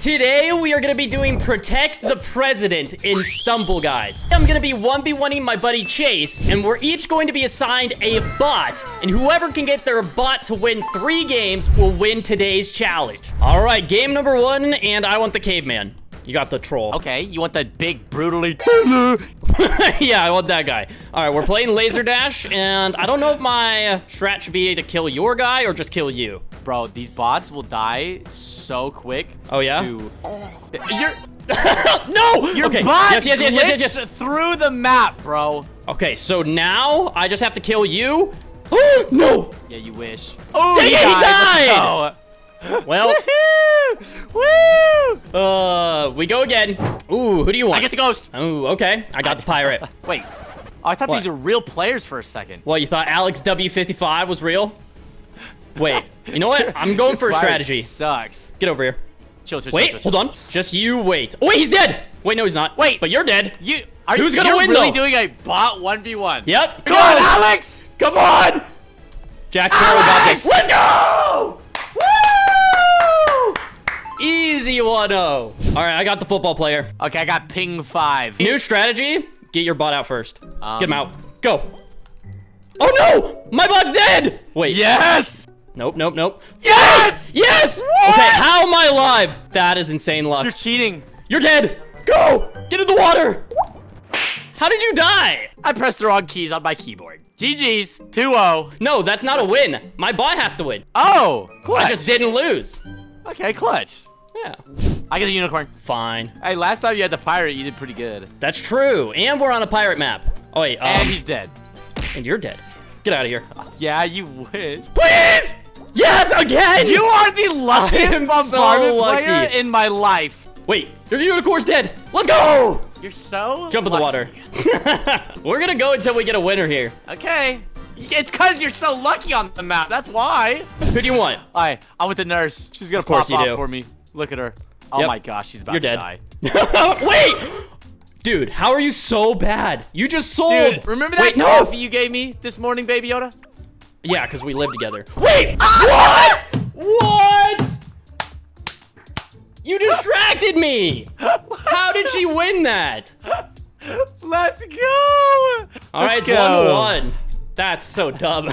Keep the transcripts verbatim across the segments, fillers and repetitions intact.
Today, we are gonna be doing Protect the President in Stumble Guys. I'm gonna be one v one-ing my buddy Chase, and we're each going to be assigned a bot, and whoever can get their bot to win three games will win today's challenge. All right, game number one, and I want the caveman. You got the troll. Okay, you want that big, brutally... Yeah, I want that guy. All right, we're playing Laser Dash, and I don't know if my strat should be to kill your guy or just kill you. Bro, these bots will die so quick. Oh, yeah? To... You're... No! Your okay. bot yes, yes, yes, yes, yes, yes. through the map, bro. Okay, so now I just have to kill you. Oh, no! Yeah, you wish. Oh, dang he it, died! He died! Oh. Well... Woo! Uh, we go again. Ooh, who do you want? I get the ghost. Ooh, okay. I got I, the pirate. Wait. Oh, I thought what? these were real players for a second. Well, you thought Alex W fifty-five was real? Wait. You know what? I'm going for a strategy. Sucks. Get over here. Chill, chill, wait, chill, chill, hold on. Just you wait. Oh, wait, he's dead. Wait, no, he's not. Wait, but you're dead. You are. Who's gonna win though? You're really doing a bot one v one. Yep. Come on, Alex. Come on. Jack Sparrow got this. Let's go. Easy one oh. All right, I got the football player. Okay, I got ping five. New strategy, get your bot out first. Um, get him out. Go. Oh, no! My bot's dead! Wait. Yes! Nope, nope, nope. Yes! Wait. Yes! What? Okay, how am I alive? That is insane luck. You're cheating. You're dead. Go! Get in the water! How did you die? I pressed the wrong keys on my keyboard. G G's. two oh. No, that's not a win. My bot has to win. Oh, clutch. I just didn't lose. Okay, clutch. Yeah. I get a unicorn. Fine. Hey, last time you had the pirate, you did pretty good. That's true. And we're on a pirate map. Oh, wait. Um, and he's dead. And you're dead. Get out of here. Yeah, you wish. Please! Yes, again! You are the luckiest bombardment so lucky. player in my life. Wait, your unicorn's dead. Let's go! You're so Jump in lucky. the water. We're going to go until we get a winner here. Okay. It's because you're so lucky on the map. That's why. Who do you want? I, I'm with the nurse. She's going to pop off for me. Look at her. Oh, yep. My gosh. She's about You're to dead. die. Wait. Dude, how are you so bad? You just sold. Dude, remember that Wait, no. coffee you gave me this morning, Baby Yoda? Yeah, because we live together. Wait. Ah! What? What? You distracted me. How did she win that? Let's go. All Let's right, go. one one. That's so dumb.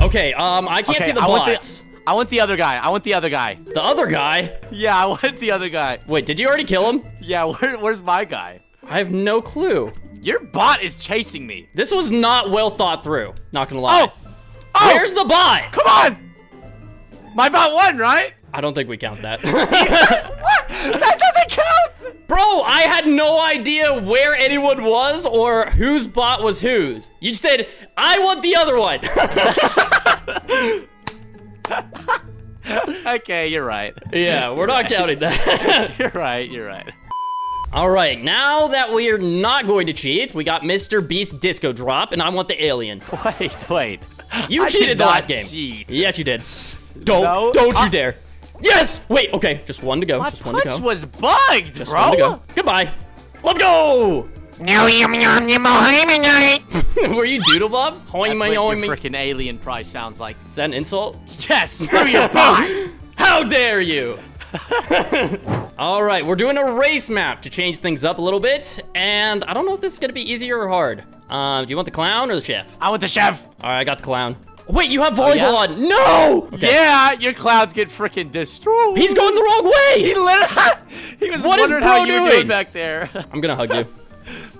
Okay, um, I can't okay, see the I bots. Want the, I want the other guy. I want the other guy. The other guy? Yeah, I want the other guy. Wait, did you already kill him? Yeah, where, where's my guy? I have no clue. Your bot is chasing me. This was not well thought through. Not gonna lie. Oh! Oh! Where's the bot? Come on! My bot won, right? I don't think we count that. What? That doesn't count! Bro, I had no idea where anyone was or whose bot was whose. You just said, I want the other one. Okay, you're right. Yeah, we're you're not right. counting that. You're right, you're right. All right, now that we're not going to cheat, we got Mister Beast Disco Drop, and I want the alien. Wait, wait. You I cheated the last game. Cheat. Yes, you did. Don't, no, don't I you dare. Yes! Wait, okay, just one to go. My just one to go. was bugged, just bro. One to go. Goodbye. Let's go! Were you Doodlebob? That's what your freaking alien prize sounds like. Is that an insult? Yes! Screw your bot! How dare you! All right, we're doing a race map to change things up a little bit, and I don't know if this is gonna be easier or hard. Um, do you want the clown or the chef? I want the chef. All right, I got the clown. Wait, you have volleyball oh, yeah? on. No! Okay. Yeah, your clouds get freaking destroyed. He's going the wrong way. He, lit he was what wondering is how you were doing back there. I'm going to hug you.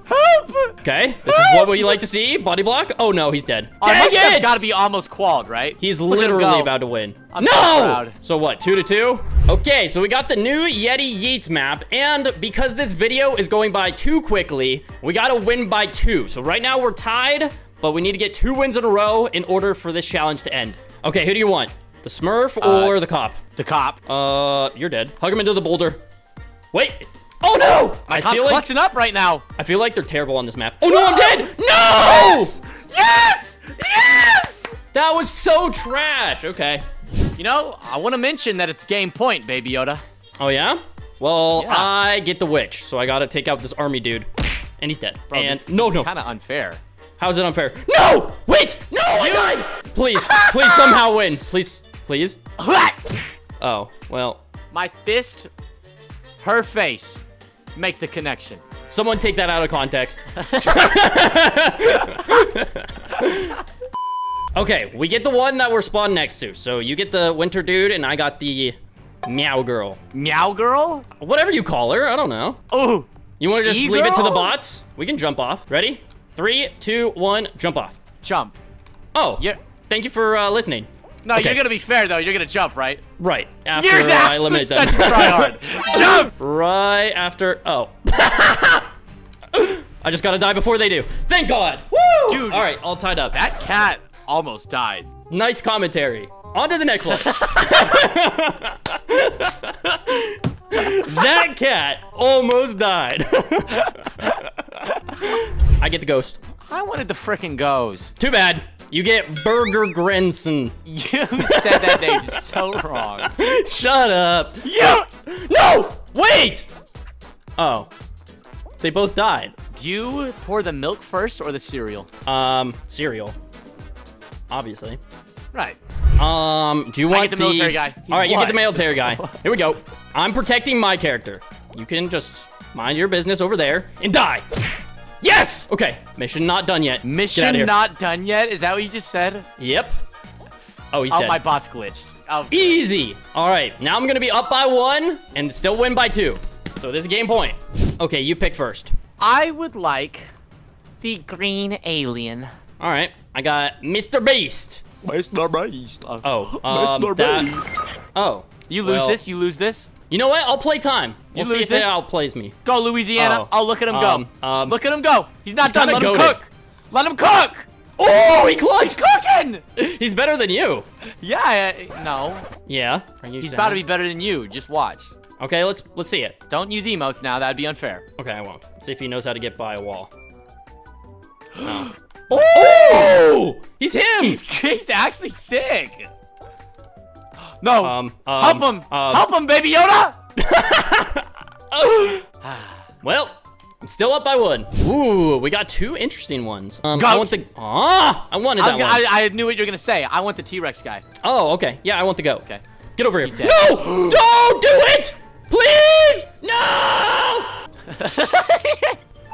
Help! Okay, this Help! is what we like to see. Body block. Oh, no, he's dead. All Dang right, it! Got to be almost qualled, right? He's Look literally about to win. I'm no! So, proud. so what, two to two? Okay, so we got the new Yeti Yeats map. And because this video is going by too quickly, we got to win by two. So right now we're tied. But we need to get two wins in a row in order for this challenge to end. Okay, who do you want? The Smurf or uh, the cop? The cop. Uh, you're dead. Hug him into the boulder. Wait. Oh, no. My I cop's feel like, clutching up right now. I feel like they're terrible on this map. Oh, no, I'm dead. No. Yes. Yes. Yes. That was so trash. Okay. You know, I want to mention that it's game point, Baby Yoda. Oh, yeah? Well, yeah. I get the witch. So I got to take out this army dude. And he's dead. Bro, and this, no, this no. kind of unfair. How is it unfair? No! Wait! No! I died! Please, please somehow win. Please, please. Oh, well. My fist her face, make the connection. Someone take that out of context. Okay, we get the one that we're spawned next to. So you get the winter dude, and I got the meow girl. Meow girl? Whatever you call her, I don't know. Oh. You wanna just leave it to the bots? We can jump off. Ready? Three, two, one, jump off. Jump. Oh, yeah. Thank you for uh, listening. No, okay. You're gonna be fair though. You're gonna jump, right? Right. After you're I eliminate them. Such a tryhard. Jump. Right after. Oh. I just gotta die before they do. Thank God. Woo! Dude. All right, all tied up. That cat almost died. Nice commentary. On to the next one. That cat almost died. I get the ghost. I wanted the frickin' ghost. Too bad. You get Burger Grinson. You said that name so wrong. Shut up. You. No! Wait! Oh. They both died. Do you pour the milk first or the cereal? Um, cereal. Obviously. Right. Um, do you want I get the... the military guy. He All right, was. You get the military guy. Here we go. I'm protecting my character. You can just mind your business over there and die. Yes! Okay, mission not done yet. Mission not done yet? Is that what you just said? Yep. Oh, he's oh, dead. Oh, my bot's glitched. Oh. Easy. All right, now I'm going to be up by one and still win by two. So this is game point. Okay, you pick first. I would like the green alien. All right, I got Mister Beast. Mister Beast. Oh, um, Mister that... Beast. Oh. You lose well, this, you lose this. You know what? I'll play time. We'll you see if this? It outplays me. Go, Louisiana. Oh, oh look at him go. Um, um, look at him go. He's not he's done. Let goated. him cook. Let him cook. Oh, he clutched. He's cooking. He's better than you. Yeah. I, no. Yeah. Are you he's about to be better than you. Just watch. Okay, let's let's see it. Don't use emotes now. That'd be unfair. Okay, I won't. Let's see if he knows how to get by a wall. Oh. Oh! He's him. He's, he's actually sick. No. Um, um, help him. Um, help him, Baby Yoda. Oh. Well, I'm still up by one. Ooh, we got two interesting ones. Um, I want the. Ah, I wanted that I gonna, one. I, I knew what you were gonna say. I want the T-Rex guy. Oh, okay. Yeah, I want the goat. Okay, get over here. No! Don't do it, please! No!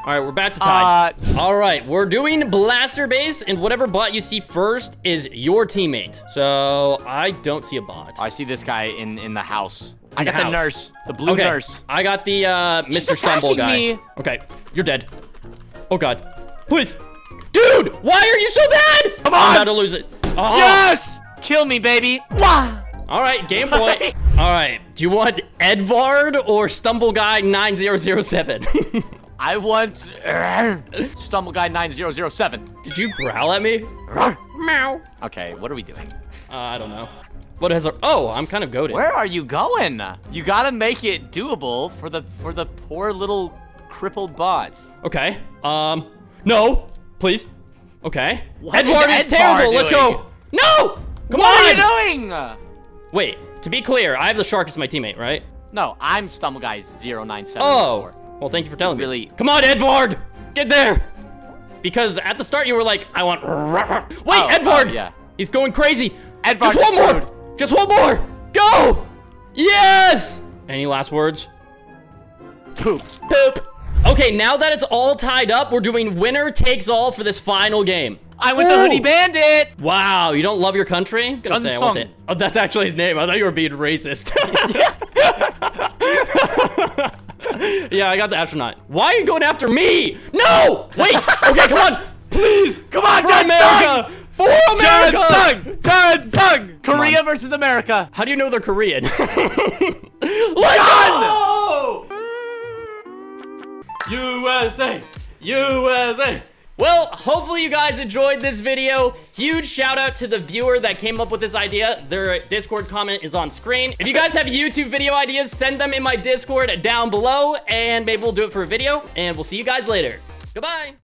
All right, we're back to tie. Uh, All right, we're doing blaster base, and whatever bot you see first is your teammate. So I don't see a bot. I see this guy in in the house. In I the got house. the nurse, the blue okay. nurse. I got the uh, Mister Stumble guy. Me. Okay, you're dead. Oh God, please, dude, why are you so bad? Come on, I'm about to lose it. Oh. Yes, kill me, baby. Wah! All right, game point. All right, do you want Edvard or Stumble Guy nine zero zero seven? I want Stumble Guy nine zero zero seven. Did you growl at me? Meow. Okay, what are we doing? Uh, I don't know. What has a oh, I'm kind of goated. Where are you going? You gotta make it doable for the for the poor little crippled bots. Okay. Um no, please. Okay. What Edvard is, is terrible. Doing? Let's go. No! Come what on! What are you doing? Wait, to be clear, I have the shark as my teammate, right? No, I'm Stumble Guy zero nine seven. Oh. Well, thank you for telling really... me. Come on, Edvard! Get there! Because at the start, you were like, I want... Wait, oh, Edvard! Oh, yeah. He's going crazy. Edvard, just one screwed. more! Just one more! Go! Yes! Any last words? Poop. Poop. Okay, now that it's all tied up, we're doing winner takes all for this final game. I went Ooh. the Honey Bandit! Wow, you don't love your country? I'm gonna Jun say I want it. Oh, that's actually his name. I thought you were being racist. Yeah, I got the astronaut. Why are you going after me? No! Wait! Okay, come on! Please! Come on, Jun Sung! For America! Jun Sung! Korea versus America! How do you know they're Korean? Let's go! U S A! U S A! Well, hopefully you guys enjoyed this video. Huge shout out to the viewer that came up with this idea. Their Discord comment is on screen. If you guys have YouTube video ideas, send them in my Discord down below, and maybe we'll do it for a video, and we'll see you guys later. Goodbye.